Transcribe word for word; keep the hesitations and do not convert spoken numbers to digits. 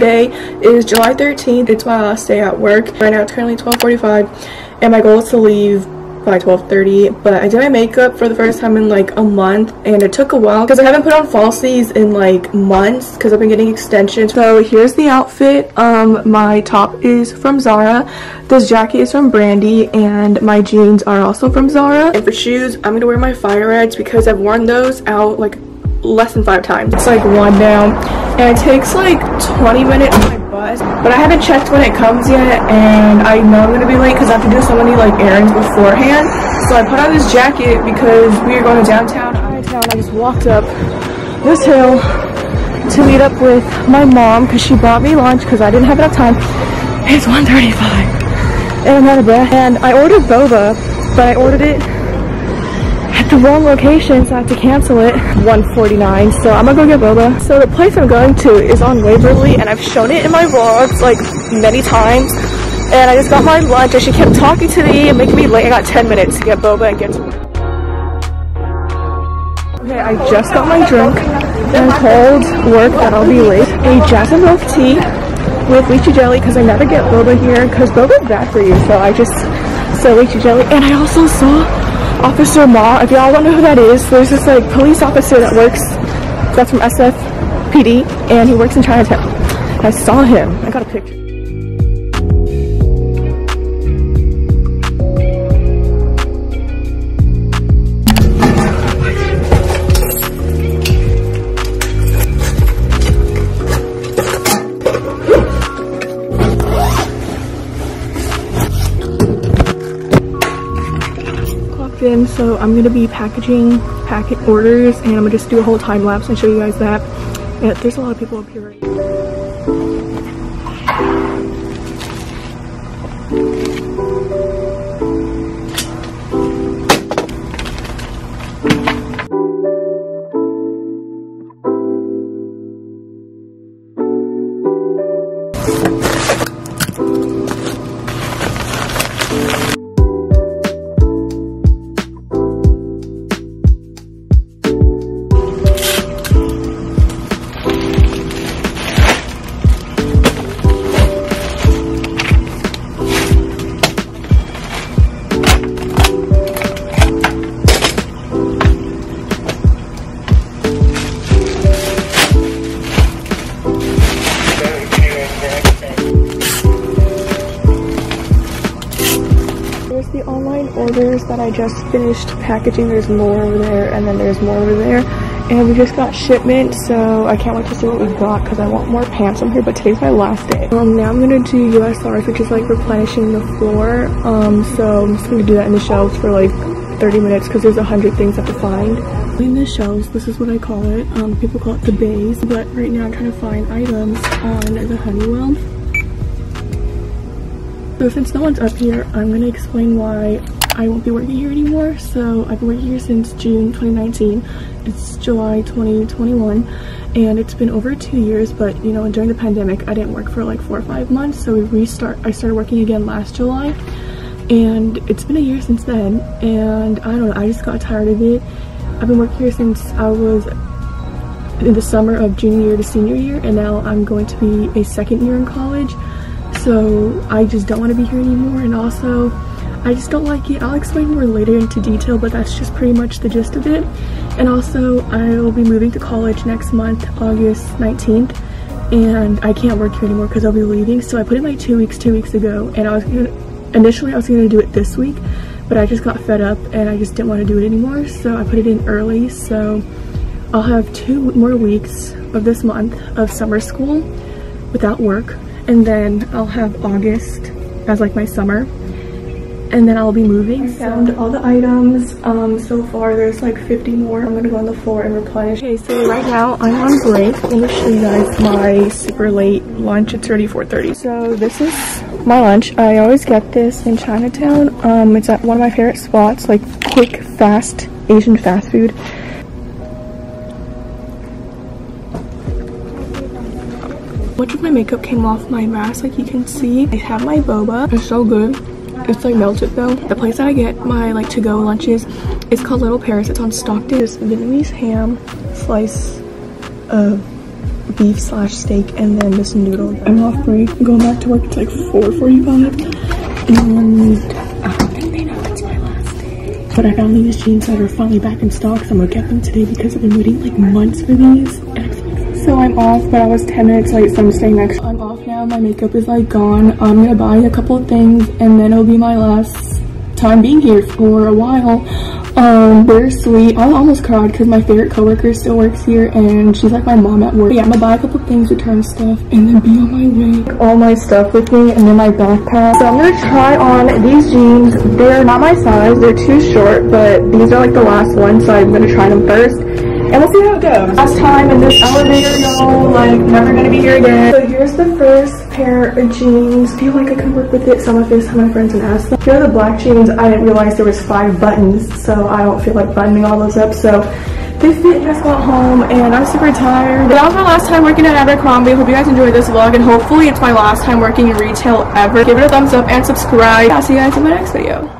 Today is July thirteenth. It's my last day at work. Right now it's currently twelve forty-five and my goal is to leave by twelve thirty, but I did my makeup for the first time in like a month and it took a while because I haven't put on falsies in like months because I've been getting extensions. So here's the outfit. Um my top is from Zara, this jacket is from Brandy, and my jeans are also from Zara. And for shoes, I'm gonna wear my Fire Reds because I've worn those out like less than five times. It's like one down and it takes like twenty minutes on my bus, but I haven't checked when it comes yet and I know I'm gonna be late because I have to do so many like errands beforehand. So I put on this jacket because we are going to downtown. downtown I just walked up this hill to meet up with my mom because she bought me lunch because I didn't have enough time. It's one thirty-five and I'm out of breath, and I ordered boba but I ordered it the wrong location, so I have to cancel it. one forty-nine, so I'm gonna go get boba. So the place I'm going to is on Waverly, and I've shown it in my vlogs like many times, and I just got my lunch and she kept talking to me and making me late. I got ten minutes to get boba and get to work. Okay, I just got my drink and told work that I'll be late. A jasmine milk tea with lychee jelly because I never get boba here because boba is bad for you, so I just saw lychee jelly. And I also saw Officer Ma. If y'all wonder who that is, there's this like police officer that works, that's from S F P D, and he works in Chinatown. I saw him. I got a picture. In, so I'm gonna be packaging packet orders and I'm gonna just do a whole time lapse and show you guys that. Yeah, there's a lot of people up here right now. Orders that I just finished packaging. There's more over there and then there's more over there, and we just got shipment, so I can't wait to see what we got because I want more pants from here, but today's my last day. Um now I'm gonna do U S R, which is like replenishing the floor. Um so I'm just gonna do that in the shelves for like thirty minutes because there's a hundred things I have to find. In the shelves, this is what I call it. Um people call it the bays, but right now I'm trying to find items on the Honeywell. So since no one's up here, I'm gonna explain why I won't be working here anymore. So I've been working here since June twenty nineteen. It's July twenty twenty-one and it's been over two years, but you know, during the pandemic I didn't work for like four or five months, so we restart I started working again last July, and it's been a year since then, and I don't know, I just got tired of it. I've been working here since I was in the summer of junior year to senior year, and now I'm going to be a second year in college, so I just don't want to be here anymore. And also I just don't like it. I'll explain more later into detail, but that's just pretty much the gist of it. And also, I will be moving to college next month, August nineteenth, and I can't work here anymore because I'll be leaving. So I put in my two weeks two weeks ago, and I was gonna, initially I was going to do it this week, but I just got fed up and I just didn't want to do it anymore. So I put it in early, so I'll have two more weeks of this month of summer school without work, and then I'll have August as like my summer. And then I'll be moving. I found all the items. Um, so far there's like fifty more. I'm gonna go on the floor and replenish. Okay, so right now I'm on break. Let me show you guys my super late lunch. It's already four thirty. So this is my lunch. I always get this in Chinatown. Um, it's at one of my favorite spots, like quick, fast Asian fast food. Much of my makeup came off my mask, like you can see. I have my boba. It's so good. It's like melted though. The place that I get my like to-go lunches is called Little Paris. It's on Stockton. This Vietnamese ham slice of beef slash steak and then this noodle. I'm off break. I'm going back to work. It's like four forty-five. And I don't think they know it's my last day. But I found these jeans that are finally back in stock. So I'm gonna get them today because I've been waiting like months for these. So I'm off, but I was ten minutes late, so I'm staying extra. I'm off now. My makeup is like gone. I'm gonna buy a couple of things and then it'll be my last time being here for a while. Um, we're sweet. I almost cried because my favorite coworker still works here and she's like my mom at work. But yeah, I'm gonna buy a couple things, return stuff, and then be on my way. All my stuff with me and then my backpack. So I'm gonna try on these jeans. They're not my size, they're too short, but these are like the last one, so I'm gonna try them first. And we'll see how it goes. Last time in this elevator, y'all, like, never gonna be here again. So here's the first pair of jeans. Feel like I can work with it. So I'm gonna face my friends and ask them. Here are the black jeans. I didn't realize there was five buttons, so I don't feel like buttoning all those up. So they fit just got home, and I'm super tired. That was my last time working at Abercrombie. Hope you guys enjoyed this vlog, and hopefully it's my last time working in retail ever. Give it a thumbs up and subscribe. I'll see you guys in my next video.